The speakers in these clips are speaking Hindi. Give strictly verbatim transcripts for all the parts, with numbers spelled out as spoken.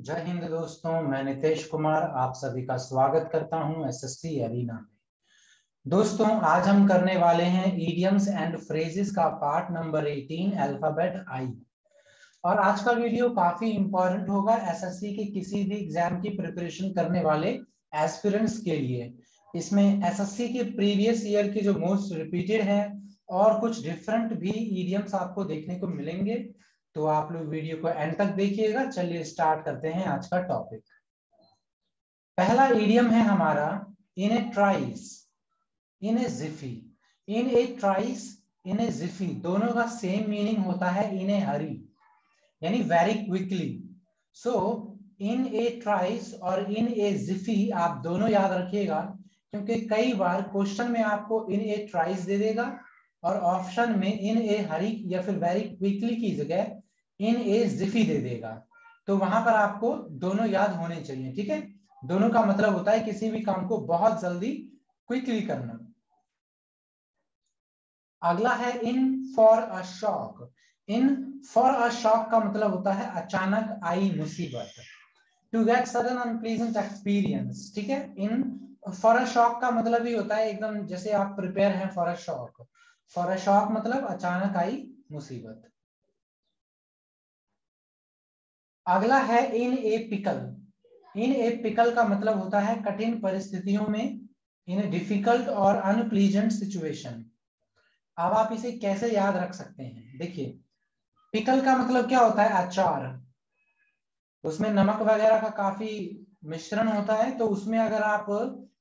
जय हिंद दोस्तों, मैं नितेश कुमार आप सभी का स्वागत करता हूं एसएससी एरिना में। दोस्तों आज हम करने वाले हैं इडियम्स एंड फ्रेजेस का पार्ट नंबर अठारह अल्फाबेट आई, और आज का वीडियो काफी इम्पोर्टेंट होगा एसएससी के किसी भी एग्जाम की प्रिपरेशन करने वाले एस्पिरेंट्स के लिए। इसमें एसएससी के प्रीवियस ईयर के जो मोस्ट रिपीटेड है और कुछ डिफरेंट भी इडियम्स आपको देखने को मिलेंगे, तो आप लोग वीडियो को एंड तक देखिएगा। चलिए स्टार्ट करते हैं आज का टॉपिक। पहला इडियम है हमारा इन ए ट्राइस इन ए जिफी। इन ए ट्राइस इन ए जिफी दोनों का सेम मीनिंग होता है इन ए हरी, यानी वेरी क्विकली। सो इन ए ट्राइस और इन ए जिफी आप दोनों याद रखिएगा, क्योंकि कई बार क्वेश्चन में आपको इन ए ट्राइस दे देगा और ऑप्शन में इन ए हरी या फिर वेरी क्विकली की जगह इन ए जिफी दे देगा, तो वहां पर आपको दोनों याद होने चाहिए। ठीक है, दोनों का मतलब होता है किसी भी काम को बहुत जल्दी क्विकली करना। अगला है in for a shock. In for a shock का मतलब होता है अचानक आई मुसीबत, to get sudden unpleasant experience. ठीक है, इन फॉर अ शॉक का मतलब ही होता है एकदम जैसे आप प्रिपेयर हैं for a shock. For a shock मतलब अचानक आई मुसीबत। अगला है इन ए पिकल। इन ए पिकल का मतलब होता है कठिन परिस्थितियों में, इन ए डिफिकल्ट और अनप्लीजेंट सिचुएशन। अब आप इसे कैसे याद रख सकते हैं, देखिए। पिकल का मतलब क्या होता है, अचार। उसमें नमक वगैरह का काफी मिश्रण होता है, तो उसमें अगर आप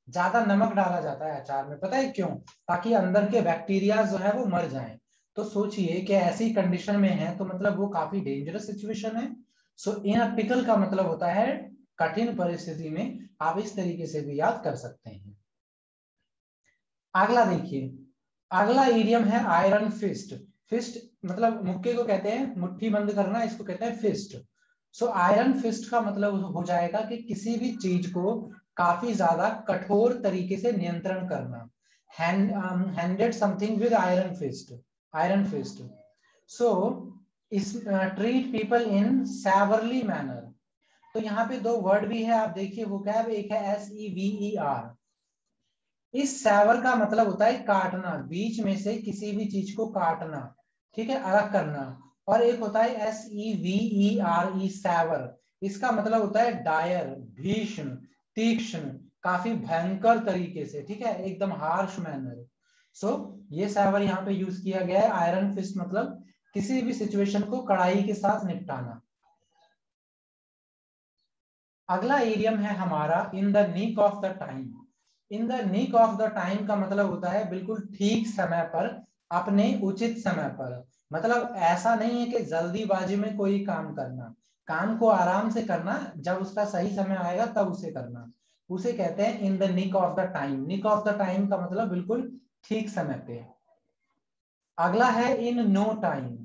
ज्यादा नमक डाला जाता है अचार में, पता है क्यों, ताकि अंदर के बैक्टीरिया जो है वो मर जाएं। तो सोचिए कि ऐसी कंडीशन में है तो मतलब वो काफी डेंजरस सिचुएशन है। सो इन अ पिकल का मतलब होता है कठिन परिस्थिति में। आप इस तरीके से भी याद कर सकते हैं। अगला देखिए, अगला इडियम है आयरन फिस्ट। फिस्ट मतलब मुक्के को कहते हैं, मुट्ठी बंद करना, इसको कहते हैं फिस्ट। सो आयरन फिस्ट का मतलब हो जाएगा कि किसी भी चीज को काफी ज्यादा कठोर तरीके से नियंत्रण करना, hand handed something with iron fist, iron fist. So is treat people in severely manner. तो यहाँ पे दो वर्ड भी है, आप देखिए वो क्या है, एक है S E V E R. इस सैवर का मतलब होता है काटना, बीच में से किसी भी चीज को काटना, ठीक है, अलग करना। और एक होता है S E V E R E severe. इसका मतलब होता है डायर, भीषण, तीक्ष्ण, काफी भयंकर तरीके से, ठीक है, एकदम हार्श मैनर। सो ये सैवर यहाँ पे यूज किया गया है। आयरन फिस्ट मतलब किसी भी सिचुएशन को कड़ाई के साथ निपटाना। अगला एरियम है हमारा in the nick of the time. In the nick of the time का मतलब होता है बिल्कुल ठीक समय पर, अपने उचित समय पर। मतलब ऐसा नहीं है कि जल्दीबाजी में कोई काम करना, काम को आराम से करना, जब उसका सही समय आएगा तब उसे करना, उसे कहते हैं in the nick of the time. Nick of the time का मतलब बिल्कुल ठीक समय पे। अगला है इन नो टाइम।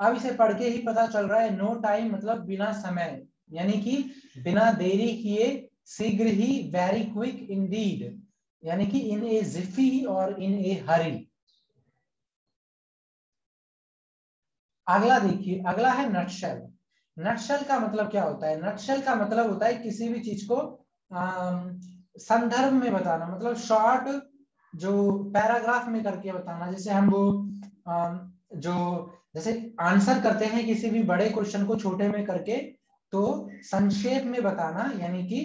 अब इसे पढ़ के ही पता चल रहा है, नो टाइम मतलब बिना समय, यानी कि बिना देरी किए, शीघ्र ही, वेरी क्विक इंडीड, यानी कि इन ए जिफी और इन ए हरी। अगला देखिए, अगला है नटशेल। नटशेल का मतलब क्या होता है, नटशेल का मतलब होता है किसी भी चीज को संदर्भ में बताना, मतलब शॉर्ट जो पैराग्राफ में करके बताना। जैसे हम वो आ, जो जैसे आंसर करते हैं किसी भी बड़े क्वेश्चन को छोटे में करके, तो संक्षेप में बताना, यानी कि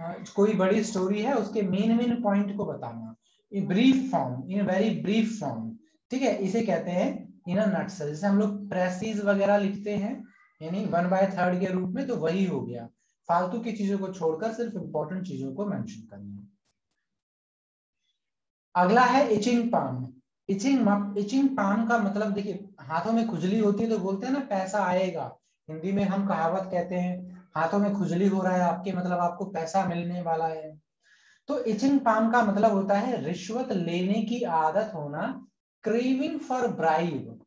आ, कोई बड़ी स्टोरी है उसके मेन मेन पॉइंट को बताना, in brief form, in very brief form, ठीक है, इसे कहते हैं इन अ नटशेल। जैसे हम लोग प्रेसीज वगैरह लिखते हैं, यानी वन बाय थर्ड के रूप में, तो वही हो गया। फालतू की चीजों को छोड़कर सिर्फ इंपॉर्टेंट चीजों को मेंशन करना। अगला है itching palm. Itching itching palm का मतलब देखिए, हाथों में खुजली होती है तो बोलते हैं ना पैसा आएगा, हिंदी में हम कहावत कहते हैं हाथों में खुजली हो रहा है आपके, मतलब आपको पैसा मिलने वाला है। तो इचिंग पाम का मतलब होता है रिश्वत लेने की आदत होना, craving for bribe.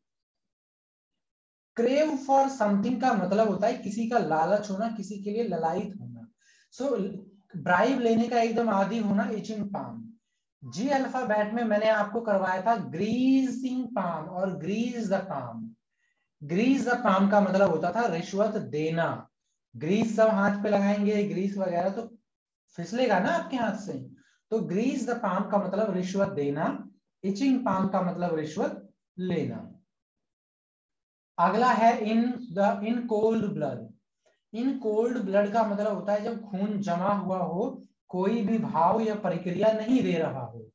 Crave for something का मतलब होता है किसी का लालच होना, किसी के लिए ललायित होना। सो so, ब्राइब लेने का एकदम आदी होना, इचिंग पाम। जी अल्फाबेट में मैंने आपको करवाया था ग्रीसिंग पाम और grease the palm. Grease the palm का मतलब होता था रिश्वत देना, ग्रीस सब हाथ पे लगाएंगे, ग्रीस वगैरह तो फिसलेगा ना आपके हाथ से। तो ग्रीस द पाम का मतलब रिश्वत देना, इचिंग पाम का मतलब रिश्वत लेना। अगला है in the in cold blood. In cold blood का मतलब होता है जब खून जमा हुआ हो, कोई भी भाव या प्रक्रिया नहीं दे रहा हो,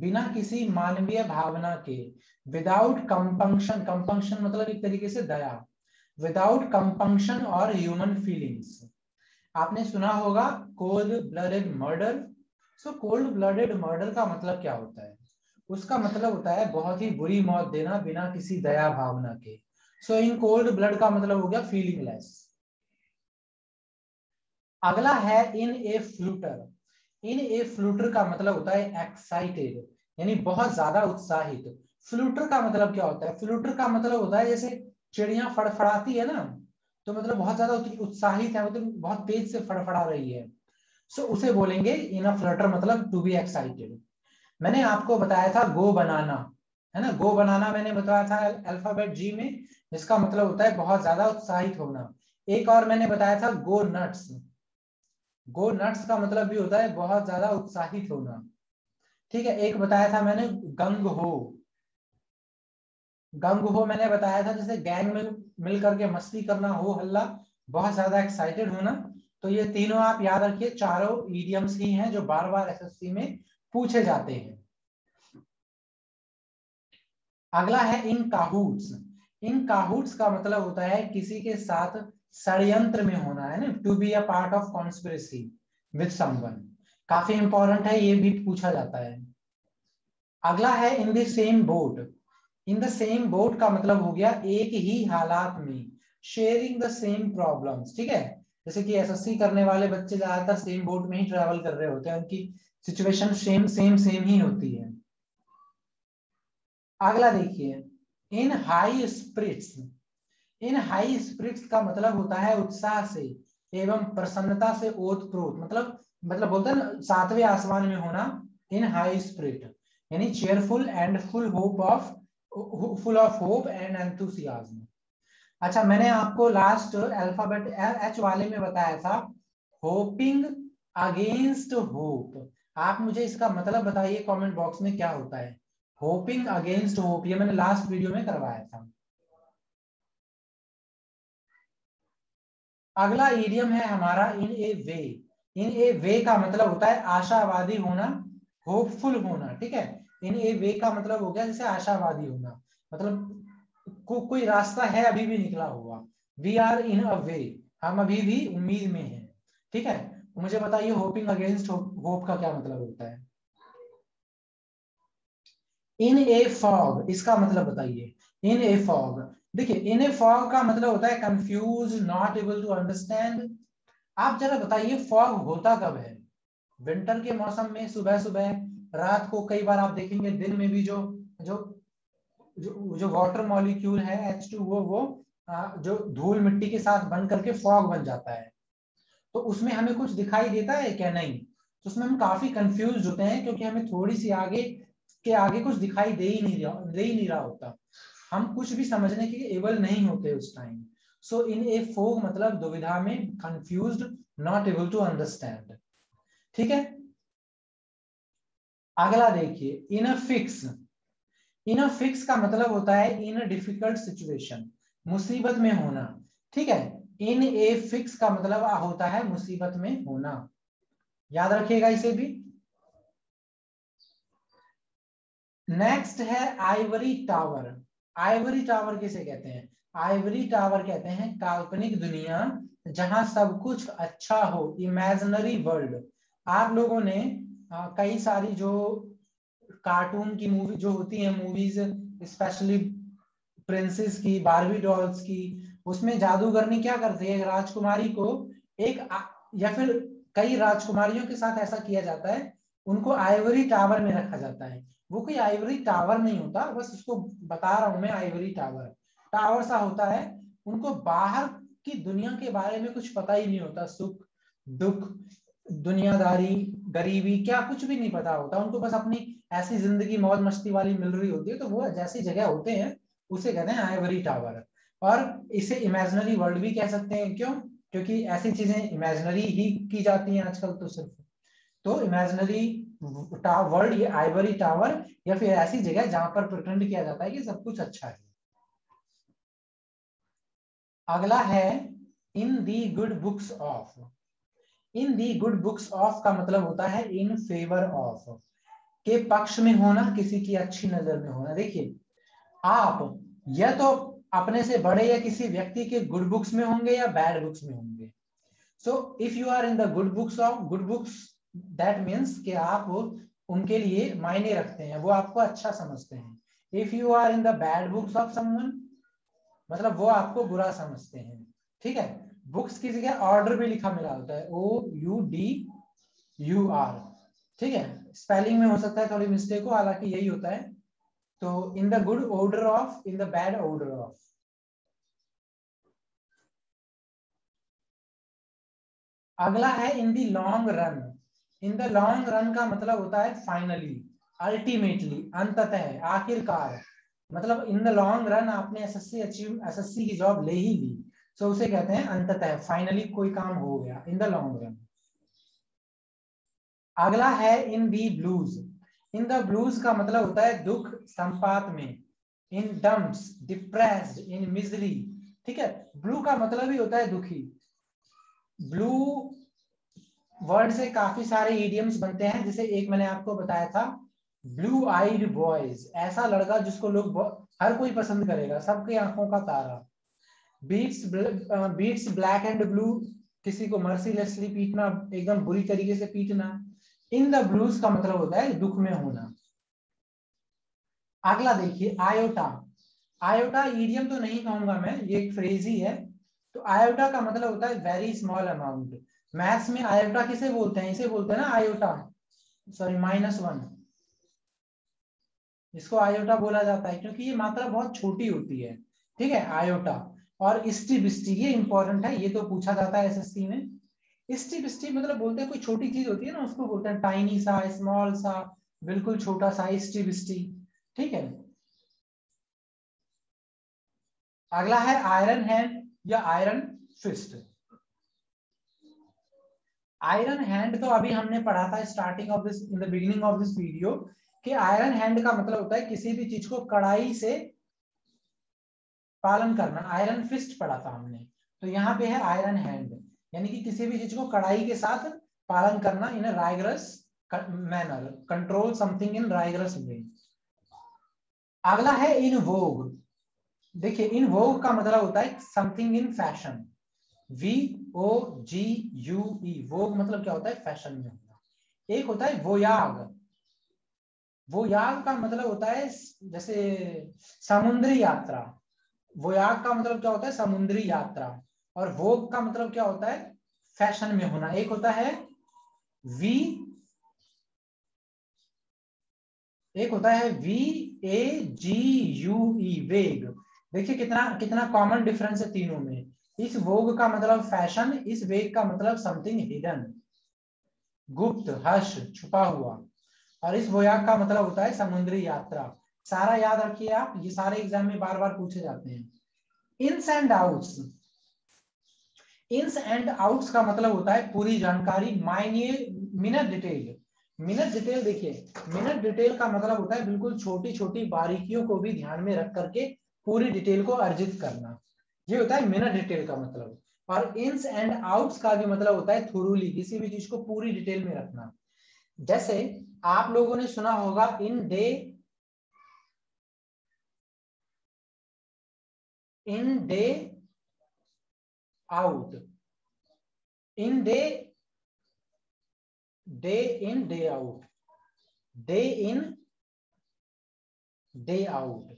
बिना किसी मानवीय भावना के, विदाउट कंपंक्शन। कंपंक्शन मतलब एक तरीके से दया, विदाउट कंपंक्शन और ह्यूमन फीलिंग्स। आपने सुना होगा cold blooded murder. So cold blooded murder का मतलब क्या होता है? उसका मतलब होता है बहुत ही बुरी मौत देना बिना किसी दया भावना के। So so, in cold blood का मतलब हो गया फीलिंग लेस। अगला है इन ए फ्लूटर। इन ए फ्लूटर का मतलब होता है एक्साइटेड, यानी बहुत ज्यादा उत्साहित। फ्लूटर का मतलब क्या होता है? फ्लूटर का मतलब होता है जैसे चिड़िया फड़फड़ाती है ना, तो मतलब बहुत ज्यादा उत्साहित है, मतलब बहुत तेज से फड़फड़ा रही है। सो so, उसे बोलेंगे इन अ फ्लटर, मतलब टू बी एक्साइटेड। मैंने आपको बताया था गो बनाना, है ना, गो बनाना मैंने बताया था अल्फाबेट जी में, जिसका मतलब होता है बहुत ज्यादा उत्साहित होना। एक और मैंने बताया था गो नट्स। गो नट्स का मतलब भी होता है बहुत ज्यादा उत्साहित होना, ठीक है। एक बताया था मैंने गंग हो। गंग हो मैंने बताया था जैसे गैंग में मिल करके मस्ती करना, हो हल्ला, बहुत ज्यादा एक्साइटेड होना। तो ये तीनों आप याद रखिए, चारों इडियम्स ही हैं जो बार बार एसएससी में पूछे जाते हैं। अगला है इन काहूट्स। इन काहूट्स का मतलब होता है किसी के साथ षड्यंत्र में होना, है ना, to be a part of conspiracy with someone. काफी इंपॉर्टेंट है, ये भी पूछा जाता है। अगला है in the same boat. In the same boat का मतलब हो गया एक ही हालात में, शेयरिंग द सेम प्रॉब्लम्स, ठीक है। जैसे कि एसएससी करने वाले बच्चे ज्यादातर सेम बोट में ही ट्रैवल कर रहे होते हैं, उनकी सिचुएशन सेम सेम सेम ही होती है। अगला देखिए in high spirits. In high spirits का मतलब होता है उत्साह से एवं प्रसन्नता से ओतप्रोत, मतलब मतलब बोलते हैं ना सातवें आसमान में होना, इन हाई स्पिरिट यानी cheerful and full hope of full of hope and enthusiasm. अच्छा, मैंने आपको लास्ट अल्फाबेट एच वाले में बताया था होपिंग अगेंस्ट होप। आप मुझे इसका मतलब बताइए कमेंट बॉक्स में क्या होता है होपिंग अगेंस्ट होप। ये मैंने लास्ट वीडियो में करवाया था। अगला इडियम है हमारा इन ए वे। इन ए वे का मतलब होता है आशावादी होना, होपफुल होना, ठीक है। इन ए वे का मतलब हो गया जैसे आशावादी होना, मतलब को, कोई रास्ता है अभी भी निकला हुआ। वी आर इन अ वे, हम अभी भी उम्मीद में हैं, ठीक है। मुझे बताइए होपिंग अगेंस्ट होप का क्या मतलब होता है। इन ए फॉग, इसका मतलब बताइए। इन ए फॉग, देखिए इन ए फॉग का मतलब होता है confuse, not able to understand. आप जरा बताइए फॉग होता कब है? विंटर के मौसम में सुबह सुबह, रात को, कई बार आप देखेंगे दिन में भी जो जो जो, जो वाटर मॉलिक्यूल है एच टू ओ, वो जो धूल मिट्टी के साथ बन करके फॉग बन जाता है। तो उसमें हमें कुछ दिखाई देता है क्या? नहीं, तो उसमें हम काफी कंफ्यूज होते हैं, क्योंकि हमें थोड़ी सी आगे के आगे कुछ दिखाई दे ही नहीं रहा दे ही नहीं रहा होता, हम कुछ भी समझने के एबल नहीं होते उस टाइम। सो इन ए फॉग मतलब दुविधा में, confuse, not able to understand, ठीक है। अगला देखिए इन a fix. In a fix का मतलब होता है इन अ डिफिकल्ट सिचुएशन, मुसीबत में होना, ठीक है। इन ए फिक्स का मतलब होता है मुसीबत में होना, याद रखिएगा इसे भी। नेक्स्ट है आइवरी टावर। आइवरी टावर किसे कहते हैं? आइवरी टावर कहते हैं काल्पनिक दुनिया, जहां सब कुछ अच्छा हो, इमेजिनरी वर्ल्ड। आप लोगों ने आ, कई सारी जो कार्टून की मूवी जो होती है, मूवीज स्पेशली प्रिंसेस की, बारबी डॉल्स की, उसमें जादूगरनी क्या करती है, राजकुमारी को एक आ, या फिर कई राजकुमारियों के साथ ऐसा किया जाता है, उनको आइवरी टावर में रखा जाता है। वो कोई आइवरी टावर नहीं होता, बस उसको बता रहा हूं मैं, आइवरी टावर टावर सा होता है। उनको बाहर की दुनिया के बारे में कुछ पता ही नहीं होता, सुख दुख, दुनियादारी, गरीबी, क्या कुछ भी नहीं पता होता उनको, बस अपनी ऐसी जिंदगी मौज मस्ती वाली मिल रही होती है। तो वो जैसी जगह होते हैं उसे कहते हैं आइवरी टावर, और इसे इमेजिनरी वर्ल्ड भी कह सकते हैं। क्यों? क्योंकि ऐसी चीजें इमेजिनरी ही की जाती हैं आजकल तो सिर्फ। तो इमेजिनरी वर्ल्ड या आइवरी टावर या फिर ऐसी जगह जहां पर प्रिटेंड किया जाता है कि सब कुछ अच्छा है। अगला है in the good books of. In the good books of का मतलब होता है इन फेवर ऑफ, के पक्ष में होना, किसी की अच्छी नजर में होना। देखिए आप या तो अपने से बड़े या किसी व्यक्ति के गुड बुक्स में होंगे या बैड बुक्स में होंगे। So if you are in the good books of, good books that means कि आप उनके लिए मायने रखते हैं, वो आपको अच्छा समझते हैं। If you are in the bad books of someone, मतलब वो आपको बुरा समझते हैं। ठीक है, बुक्स की जगह ऑर्डर भी लिखा मिला होता है, O U D U R. ठीक है, स्पेलिंग में हो सकता है थोड़ी मिस्टेक हो, हालांकि यही होता है। तो in the good order of, in the bad order of. अगला है in the long run. In the long run का मतलब होता है फाइनली, अल्टीमेटली, अंततः, आखिरकार। मतलब इन द लॉन्ग रन आपने एसएससी अचीव, एसएससी की जॉब ले ही ली, सो उसे कहते हैं अंततः, फाइनली कोई काम हो गया, इन द लॉन्ग रन। अगला है in the blues. In the blues का मतलब होता है दुख, संपात में, in dumps, depressed, in misery. ठीक है, ब्लू का मतलब ही होता है दुखी। ब्लू वर्ड से काफी सारे इडियम्स बनते हैं, जैसे एक मैंने आपको बताया था ब्लू आईड बॉयज, ऐसा लड़का जिसको लोग हर कोई पसंद करेगा, सबकी आंखों का तारा। Beats beats black and blue, किसी को मर्सीलेसली पीटना, एकदम बुरी तरीके से पीटना। इन द ब्लूज का मतलब होता है दुख में होना। अगला देखिए आयोटा। आयोटा इडियम तो नहीं कहूंगा मैं, ये एक फ्रेज ही है। तो आयोटा का मतलब होता है वेरी स्मॉल अमाउंट। मैथ्स में आयोटा किसे बोलते हैं? इसे बोलते हैं ना आयोटा, सॉरी माइनस वन, इसको आयोटा बोला जाता है क्योंकि ये मात्रा बहुत छोटी होती है। ठीक है, आयोटा। और इस्टी बिस्टी ये इंपॉर्टेंट है, ये तो पूछा जाता है एसएससी में। इस्टी बिस्टी मतलब बोलते हैं कोई छोटी चीज होती है ना, उसको बोलते हैं टाइनी सा, स्मॉल सा, बिल्कुल छोटा सा, इस्टी बिस्टी। ठीक है, अगला है आयरन हैंड या आयरन फिस्ट। आयरन हैंड तो अभी हमने पढ़ा था starting of this, in the beginning of this video, कि आयरन हैंड का मतलब होता है किसी भी चीज को कड़ाई से पालन करना। आयरन फिस्ट पढ़ा था हमने, तो यहाँ पे है आयरन हैंड, यानी कि किसी भी चीज को कड़ाई के साथ पालन करना, in rigorous manner, control something in rigorous way. अगला है इन वोग। देखिए इन वोग का मतलब होता है something in fashion, V O G U E. Vogue मतलब क्या होता है? फैशन में होना। एक होता है वोयाग। वोयाग का मतलब होता है जैसे समुद्री यात्रा। वोयाग का मतलब क्या होता है? समुद्री यात्रा। और वोग का मतलब क्या होता है? फैशन में होना। एक होता है वी, एक होता है वी ए जी यू ई, वेग। देखिए कितना कितना कॉमन डिफरेंस है तीनों में। इस वोग का मतलब फैशन, इस वेग का मतलब समथिंग हिडन, गुप्त, हश, छुपा हुआ, और इस वोयाग का मतलब होता है समुद्री यात्रा। सारा याद रखिए आप, ये सारे एग्जाम में बार बार पूछे जाते हैं। Ins and outs. Ins and outs का मतलब होता है पूरी जानकारी, मिनट डिटेल। मिनट डिटेल देखिए, मिनट डिटेल का मतलब होता है बिल्कुल छोटी छोटी बारीकियों को भी ध्यान में रख करके पूरी डिटेल को अर्जित करना, ये होता है मिनट डिटेल का मतलब। और इन्स एंड आउट्स का भी मतलब होता है थोरूली, किसी भी चीज को पूरी डिटेल में रखना। जैसे आप लोगों ने सुना होगा in day, in day out, in day, day in day out, day in day out.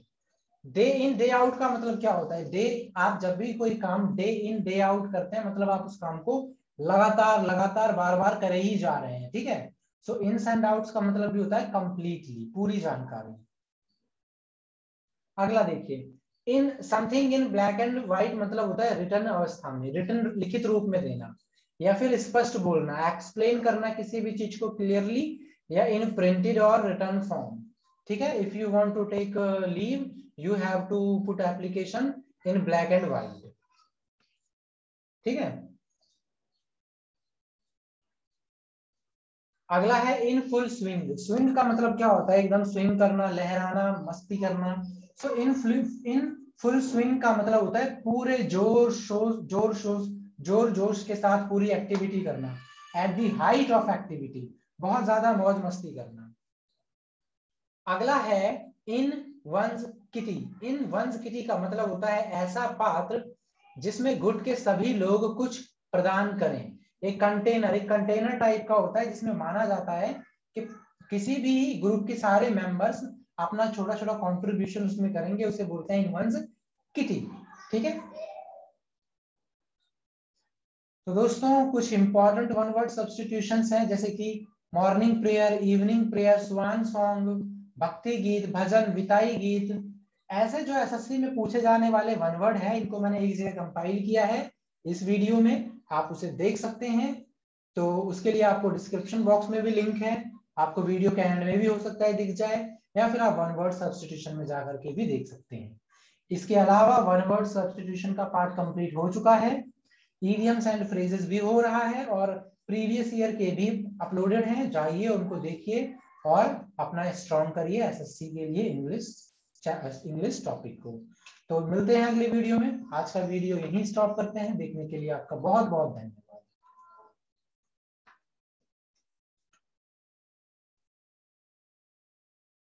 Day in day out का मतलब क्या होता है? डे, आप जब भी कोई काम डे इन डे आउट करते हैं, मतलब आप उस काम को लगातार लगातार बार बार करे ही जा रहे हैं। ठीक है, सो इन्स एंड आउट्स का मतलब भी होता है कंप्लीटली, पूरी जानकारी। अगला देखिए in something in black and white, मतलब होता है रिटन अवस्था में, रिटन, लिखित रूप में देना या फिर स्पष्ट बोलना, एक्सप्लेन करना किसी भी चीज को क्लियरली, या इन प्रिंटेड और रिटन फॉर्म। ठीक है, if you want to take leave you have to put application in black and white. ठीक है, अगला है इन फुल स्विंग। स्विंग का मतलब क्या होता है? एकदम स्विंग करना, लहराना, मस्ती करना। सो इन इन फुल स्विंग का मतलब होता है पूरे जोर शोर जोर शोर जोर जोश के साथ पूरी एक्टिविटी करना, at the height of activity, बहुत ज्यादा मौज मस्ती करना। अगला है in one's kitty. In one's kitty का मतलब होता है ऐसा पात्र जिसमें गुट के सभी लोग कुछ प्रदान करें। एक कंटेनर, एक कंटेनर टाइप का होता है जिसमें माना जाता है कि किसी भी ग्रुप के सारे मेंबर्स अपना छोटा छोटा कंट्रीब्यूशन उसमें करेंगे, उसे बोलते हैं इन वंस किटी। ठीक है, तो दोस्तों कुछ इंपॉर्टेंट वन वर्ड सब्स्टिट्यूशंस हैं, जैसे कि morning prayer, evening prayer, swan song, भक्ति गीत, भजन, विताई गीत। ऐसे जो एसएससी में पूछे जाने वाले वन वर्ड हैं, इनको मैंने एक जगह कंपाइल किया है इस वीडियो में, आप उसे देख सकते हैं। तो उसके लिए आपको डिस्क्रिप्शन बॉक्स में भी लिंक है, आपको वीडियो के एंड में भी हो सकता है दिख जाए, या फिर आप वन वर्ड सब्स्टिट्यूशन में जाकर के भी देख सकते हैं। इसके अलावा वन वर्ड सब्स्टिट्यूशन का पार्ट कंप्लीट हो चुका है, इडियम्स एंड फ्रेजेस भी हो रहा है और प्रीवियस ईयर के भी अपलोडेड हैं, जाइए उनको देखिए और अपना स्ट्रॉन्ग करिए एसएससी के लिए इंग्लिश इंग्लिश टॉपिक को। तो मिलते हैं अगले वीडियो में, आज का वीडियो यहीं स्टॉप करते हैं। देखने के लिए आपका बहुत बहुत धन्यवाद।